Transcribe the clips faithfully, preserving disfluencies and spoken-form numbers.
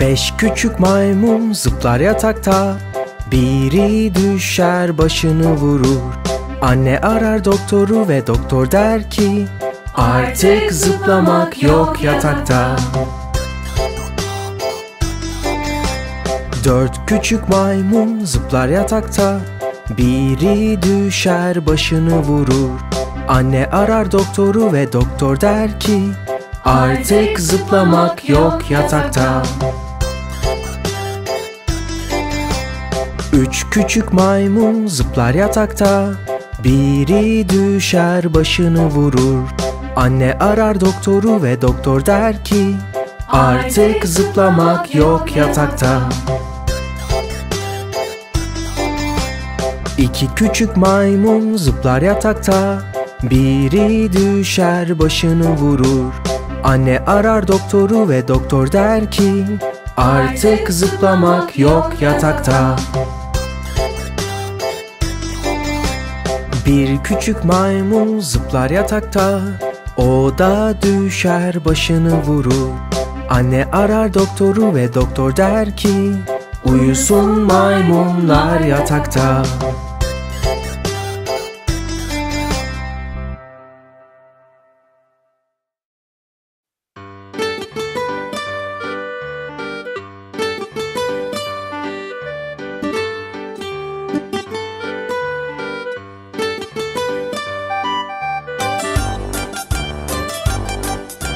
Beş küçük maymun zıplar yatakta. Biri düşer başını vurur. Anne arar doktoru ve doktor der ki artık zıplamak yok yatakta. Dört küçük maymun zıplar yatakta. Biri düşer başını vurur. Anne arar doktoru ve doktor der ki artık zıplamak yok yatakta. Üç küçük maymun zıplar yatakta. Biri düşer başını vurur. Anne arar doktoru ve doktor der ki artık zıplamak yok yatakta. İki küçük maymun zıplar yatakta. Biri düşer başını vurur. Anne arar doktoru ve doktor der ki artık zıplamak yok yatakta. Bir küçük maymun zıplar yatakta. O da düşer başını vurur. Anne arar doktoru ve doktor der ki uyusun maymunlar yatakta.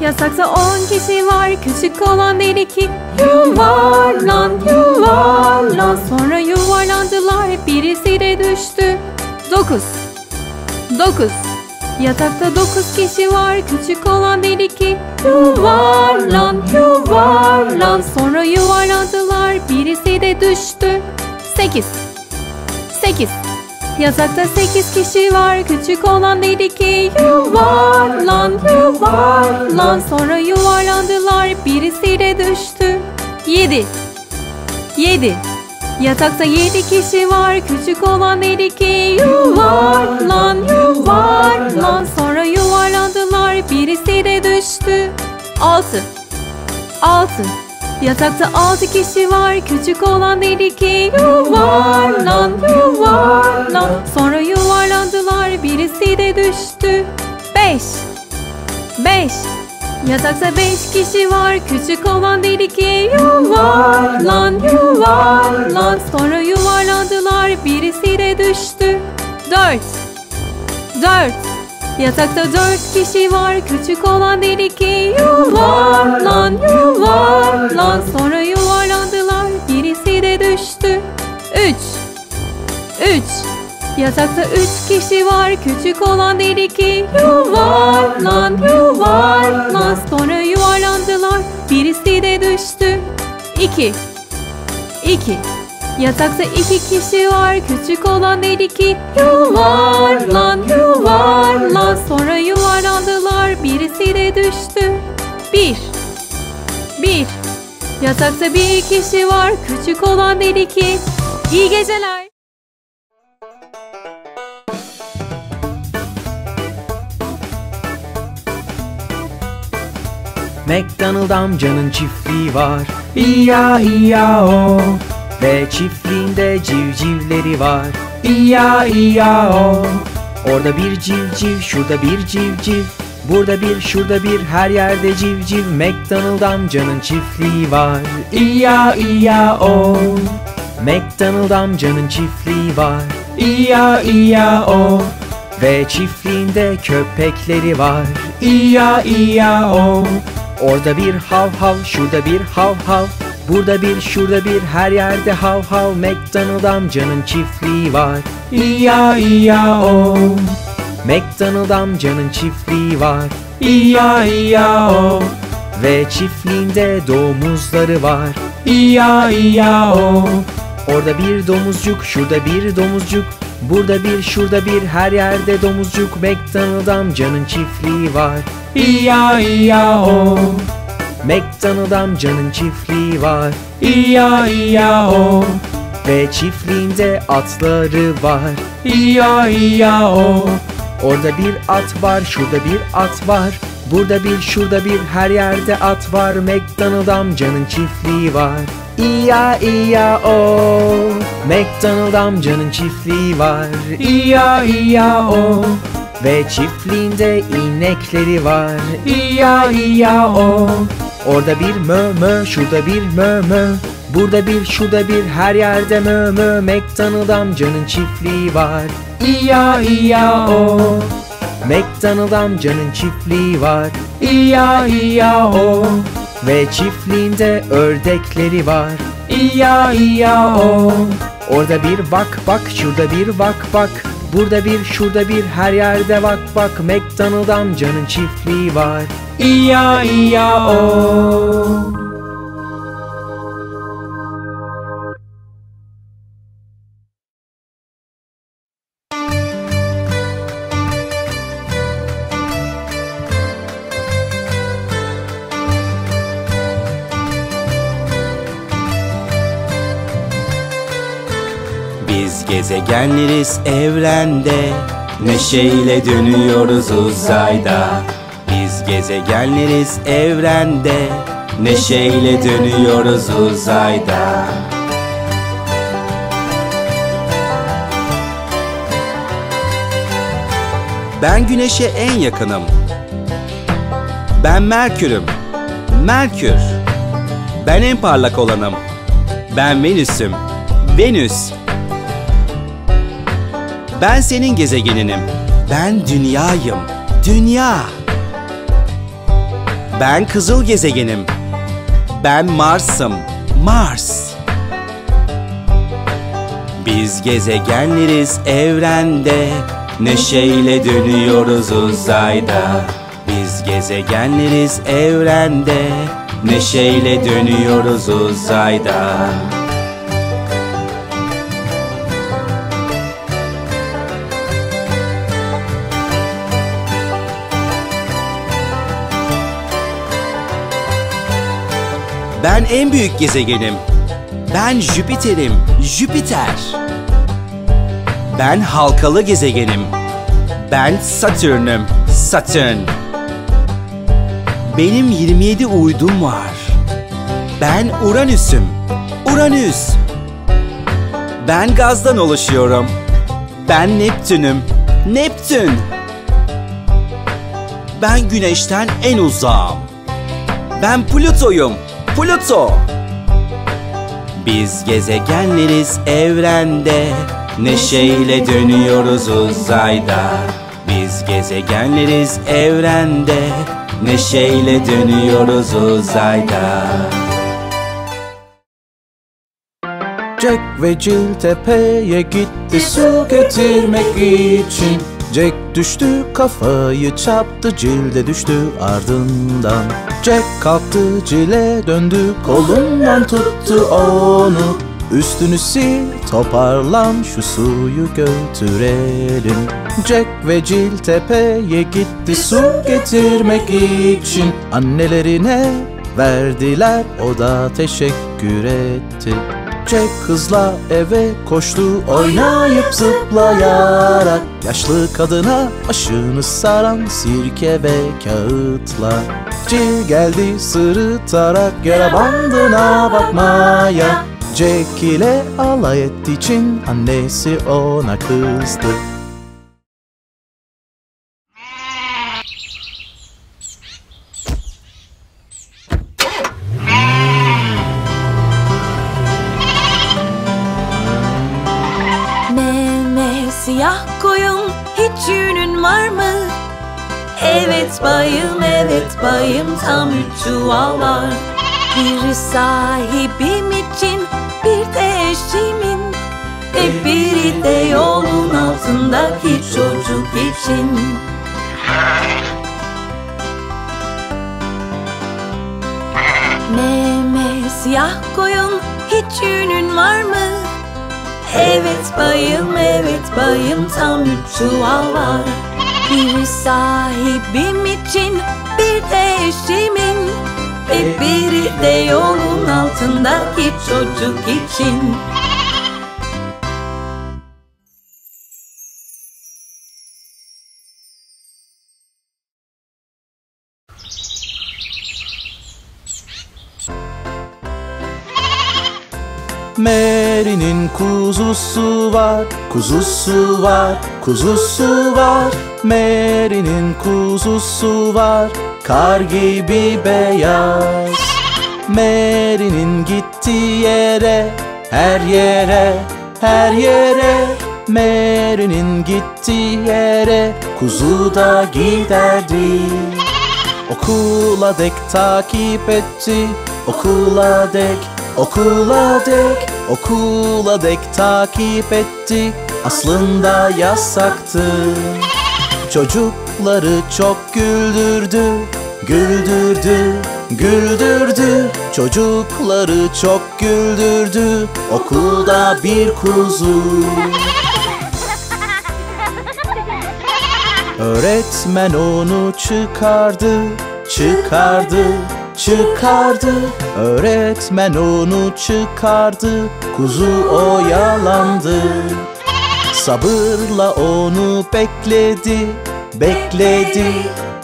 Yatakta on kişi var, küçük olan dedi ki yuvarlan, yuvarlan. Sonra yuvarlandılar, birisi de düştü. Dokuz, dokuz. Yatakta dokuz kişi var, küçük olan dedi ki yuvarlan, yuvarlan. Sonra yuvarlandılar, birisi de düştü. Sekiz, sekiz. Yatakta sekiz kişi var, küçük olan dedi ki yuvarlan, yuvarlan. Sonra yuvarlandılar, birisi de düştü. Yedi, yedi. Yatakta yedi kişi var, küçük olan dedi ki yuvarlan, yuvarlan. Sonra yuvarlandılar, birisi de düştü. Altı, altı. Yatakta altı kişi var, küçük olan dedi ki yuvarlan, yuvarlan. Sonra yuvarlandılar, birisi de düştü. Beş, beş. Yatakta beş kişi var, küçük olan dedi ki yuvarlan, yuvarlan. Sonra yuvarlandılar, birisi de düştü. Dört, dört. Yatakta dört kişi var, küçük olan dedi ki yuvarlan, yuvarlan. Sonra yuvarlandılar, birisi de düştü. Üç, üç. Yatakta üç kişi var, küçük olan dedi ki yuvarlan, yuvarlan. Sonra yuvarlandılar, birisi de düştü. İki, iki. Yatakta iki kişi var, küçük olan dedi ki yuvarlan, yuvarlan. Sonra yuvarlandılar, birisi de düştü. Bir, bir. Yatakta bir kişi var, küçük olan dedi ki iyi geceler. McDonald amcanın çiftliği var, iya iya o. Ve çiftliğinde civcivleri var, iya iya o. Orada bir civciv, şurada bir civciv, burada bir, şurada bir, her yerde civciv. McDonald amcanın çiftliği var, iya iya o. McDonald amcanın çiftliği var, iya iya o. Ve çiftliğinde köpekleri var, iya iya o. Orada bir hav hav, şurada bir hav hav, burada bir, şurada bir, her yerde hav hav. McDonald amcanın çiftliği var, iya iya o. McDonald amcanın çiftliği var, iya iya o. Ve çiftliğinde domuzları var, iya iya o. Orada bir domuzcuk, şurada bir domuzcuk, burada bir, şurada bir, her yerde domuzcuk. McDonald amcanın çiftliği var, iya iya o. McDonald amcanın çiftliği var, iya iya o. Ve çiftliğinde atları var, iya iya o. Orada bir at var, şurada bir at var, Burada bir, şurada bir, her yerde at var. McDonald amcanın çiftliği var. İ-ya-i-ya-o, McDonald amcanın çiftliği var. İ-ya-i-ya-o, ve çiftliğinde inekleri var. İ-ya-i-ya-o. Orada bir mö mö, şurada bir mö mö. Burada bir, şurada bir, her yerde mö mö. McDonald amcanın çiftliği var. İ-ya-i-ya-o, McDonald amcanın çiftliği var. İ-ya-i-ya-o, ve çiftliğinde ördekleri var. İ-ya-i-ya-o. Orada bir bak bak, şurada bir bak bak. Burada bir, şurada bir, her yerde bak bak. McDonald amcanın çiftliği var. İ-ya-i-ya-o. Gezegenleriz evrende, neşeyle dönüyoruz uzayda. Biz gezegenleriz evrende, neşeyle dönüyoruz uzayda. Ben Güneş'e en yakınım. Ben Merkür'üm. Merkür. Ben en parlak olanım. Ben Venüs'üm. Venüs. Ben senin gezegeninim. Ben dünyayım. Dünya. Ben kızıl gezegenim. Ben Mars'ım. Mars. Biz gezegenleriz evrende, neşeyle dönüyoruz uzayda. Biz gezegenleriz evrende, neşeyle dönüyoruz uzayda. Ben en büyük gezegenim. Ben Jüpiter'im. Jüpiter. Ben halkalı gezegenim. Ben Satürn'üm. Satürn. Benim yirmi yedi uydum var. Ben Uranüs'üm. Uranüs. Ben gazdan oluşuyorum. Ben Neptün'üm. Neptün. Ben Güneş'ten en uzağım. Ben Plüto'yum. Pluto. Biz gezegenleriz evrende, neşeyle dönüyoruz uzayda. Biz gezegenleriz evrende, neşeyle dönüyoruz uzayda. Jack ve Jill tepeye gitti su getirmek için. Jack düştü, kafayı çarptı, Jill de düştü ardından. Jack kalktı, Jill'e döndü, kolundan tuttu onu. Üstünü sil, toparlan, şu suyu götürelim. Jack ve Jill tepeye gitti su getirmek için. Annelerine verdiler, o da teşekkür etti. Jack hızla eve koştu, oynayıp zıplayarak. Yaşlı kadına başını saran sirke ve kağıtla. Jill geldi sırıtarak, yara bandına bakmaya. Jack ile alay ettiği için annesi ona kızdı. Evet bayım, evet bayım, tam üç çuval var. Biri sahibim için, bir de eşimin, ve biri de yolun altındaki çocuk için. Meme siyah koyun, hiç yünün var mı? Evet bayım, evet bayım, tam üç çuval var. Biri sahibim için, bir de eşimin, ve biri de yolun altındaki çocuk için. Mary'nin kuzusu var, kuzusu var, kuzusu var. Mary'nin kuzusu var, kar gibi beyaz. Mary'nin gittiği yere, her yere, her yere. Mary'nin gittiği yere kuzu da giderdi. Okula dek takip etti, okula dek, okula dek. Okula dek takip etti, aslında yasaktı. Çocukları çok güldürdü, güldürdü, güldürdü. Çocukları çok güldürdü, okulda bir kuzu. Öğretmen onu çıkardı, çıkardı, çıkardı. Öğretmen onu çıkardı, kuzu oyalandı. Sabırla onu bekledi, bekledi,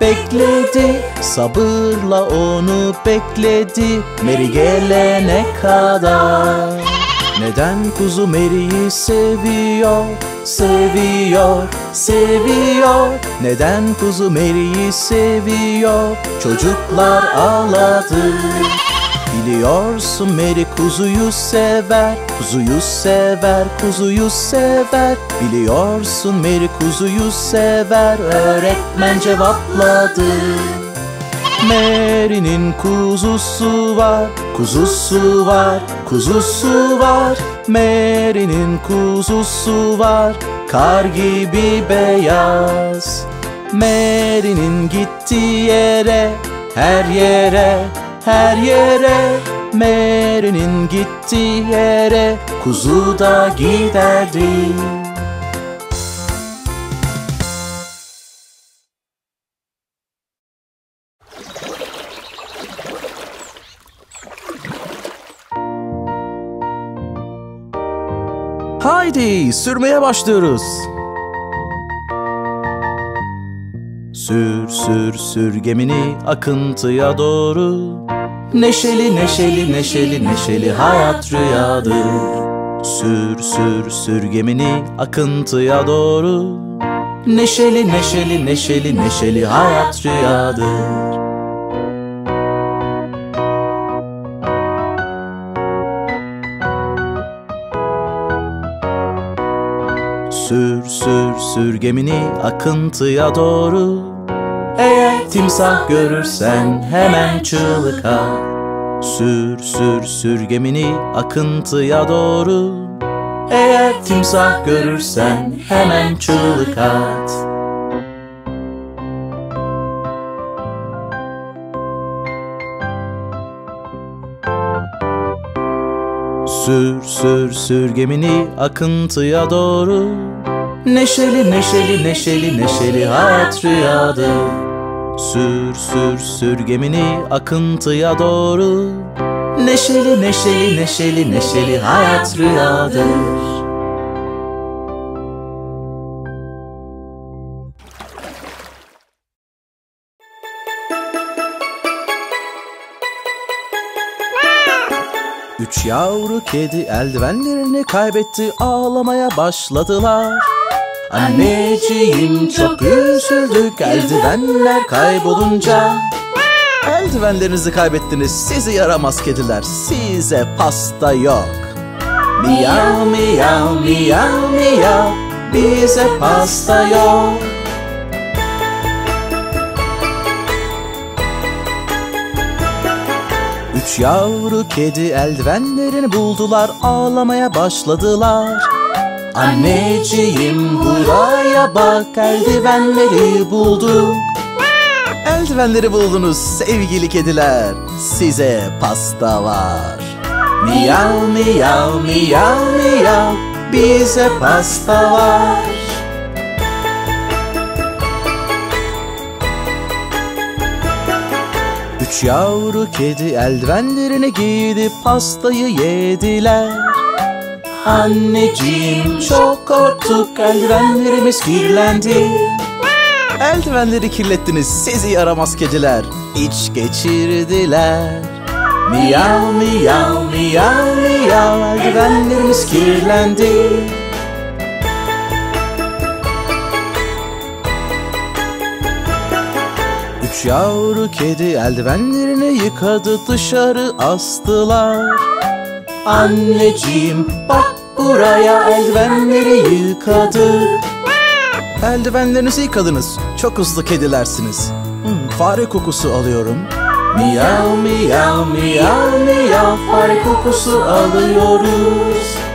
bekledi. Sabırla onu bekledi, Mary gelene kadar. Neden kuzu Mary'yi seviyor, seviyor, seviyor? Neden kuzu Mary'yi seviyor? Çocuklar ağladı. Biliyorsun Mary kuzuyu sever, kuzuyu sever, kuzuyu sever. Biliyorsun Mary kuzuyu sever, öğretmen cevapladı. Mary'nin kuzusu var, kuzusu var, kuzusu var. Mary'nin kuzusu var, kar gibi beyaz. Mary'nin gittiği yere, her yere, her yere. Mary'nin gittiği yere kuzu da giderdi. Haydi sürmeye başlıyoruz. Sür sür sür gemini akıntıya doğru. Neşeli neşeli neşeli neşeli hayat rüyadır. Sür sür sür gemini akıntıya doğru. Neşeli neşeli neşeli neşeli hayat rüyadır. Sür sür sür gemini akıntıya doğru. Eğer timsah görürsen hemen çığlık at. Sür sür sür gemini akıntıya doğru. Eğer timsah görürsen hemen çığlık at. Sür sür sür gemini akıntıya doğru. Neşeli neşeli neşeli neşeli hayat rüyadır. Sür sür sür gemini akıntıya doğru. Neşeli neşeli neşeli neşeli hayat rüyadır. Üç yavru kedi eldivenlerini kaybetti, ağlamaya başladılar. Anneciğim çok üzüldük eldivenler kaybolunca. Eldivenlerinizi kaybettiniz, sizi yaramaz kediler, size pasta yok. Miyav miyav miyav miyav, bize pasta yok. Üç yavru kedi eldivenlerini buldular, ağlamaya başladılar. Anneciğim buraya bak, eldivenleri bulduk. Eldivenleri buldunuz sevgili kediler, size pasta var. Miyav miyav miyav miyav, bize pasta var. Üç yavru kedi eldivenlerini giydi, pastayı yediler. Anneciğim çok korktuk, eldivenlerimiz kirlendi. Eldivenleri kirlettiniz, sizi yaramaz kediler, iç geçirdiler. Miyav miyav miyav miyav, eldivenlerimiz kirlendi. Üç yavru kedi eldivenlerini yıkadı, dışarı astılar. Anneciğim bak buraya, eldivenleri yıkadık. Eldivenlerinizi yıkadınız, çok hızlı kedilersiniz. Hmm, fare kokusu alıyorum. Miyav miyav miyav miyav, fare kokusu alıyoruz.